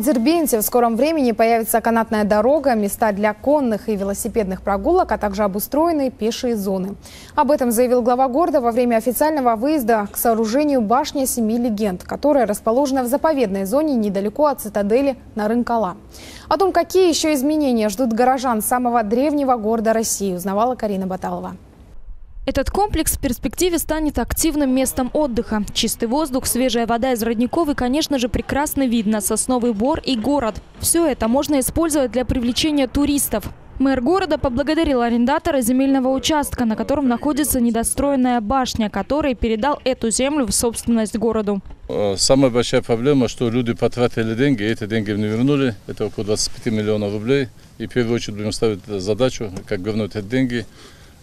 в Дербенте в скором времени появится канатная дорога, места для конных и велосипедных прогулок, а также обустроенные пешие зоны. Об этом заявил глава города во время официального выезда к сооружению «Башня семи легенд», которая расположена в заповедной зоне недалеко от цитадели Нарын-Кала. О том, какие еще изменения ждут горожан самого древнего города России, узнавала Карина Баталова. Этот комплекс в перспективе станет активным местом отдыха. Чистый воздух, свежая вода из родников и, конечно же, прекрасный вид на сосновый бор и город. Все это можно использовать для привлечения туристов. Мэр города поблагодарил арендатора земельного участка, на котором находится недостроенная башня, который передал эту землю в собственность городу. Самая большая проблема, что люди потратили деньги, и эти деньги не вернули. Это около 25 миллионов рублей. И в первую очередь будем ставить задачу, как вернуть эти деньги.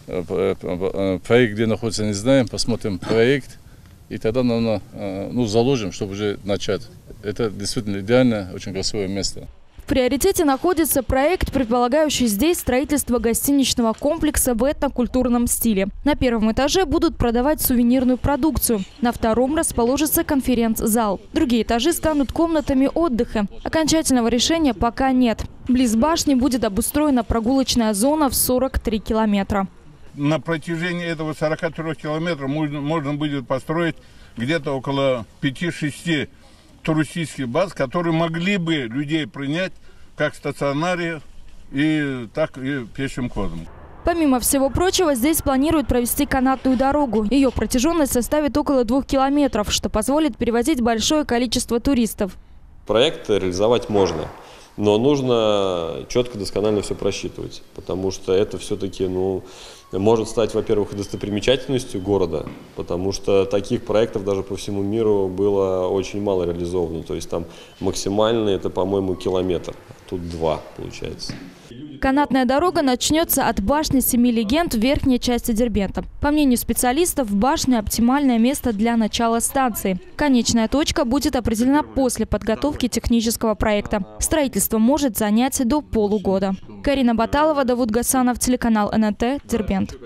Проект, где находится, не знаем, посмотрим проект, и тогда нам заложим, чтобы уже начать. Это действительно идеальное, очень красивое место. В приоритете находится проект, предполагающий здесь строительство гостиничного комплекса в этнокультурном стиле. На первом этаже будут продавать сувенирную продукцию. На втором расположится конференц-зал. Другие этажи станут комнатами отдыха. Окончательного решения пока нет. Близ башни будет обустроена прогулочная зона в 43 километра. На протяжении этого 43 километра можно будет построить где-то около 5-6 туристических баз, которые могли бы людей принять как в стационаре, и так и пешим ходом. Помимо всего прочего, здесь планируют провести канатную дорогу. Ее протяженность составит около 2 километров, что позволит перевозить большое количество туристов. Проект реализовать можно. Но нужно четко, досконально все просчитывать, потому что это все-таки может стать, во-первых, достопримечательностью города, потому что таких проектов даже по всему миру было очень мало реализовано. То есть там максимально это, по-моему, километр, а тут 2 получается. Канатная дорога начнется от башни «Семи легенд» в верхней части Дербента. По мнению специалистов, башня – оптимальное место для начала станции. Конечная точка будет определена после подготовки технического проекта. Строительство может занять до полугода. Карина Баталова, Давуд Гасанов, телеканал ННТ, Дербент.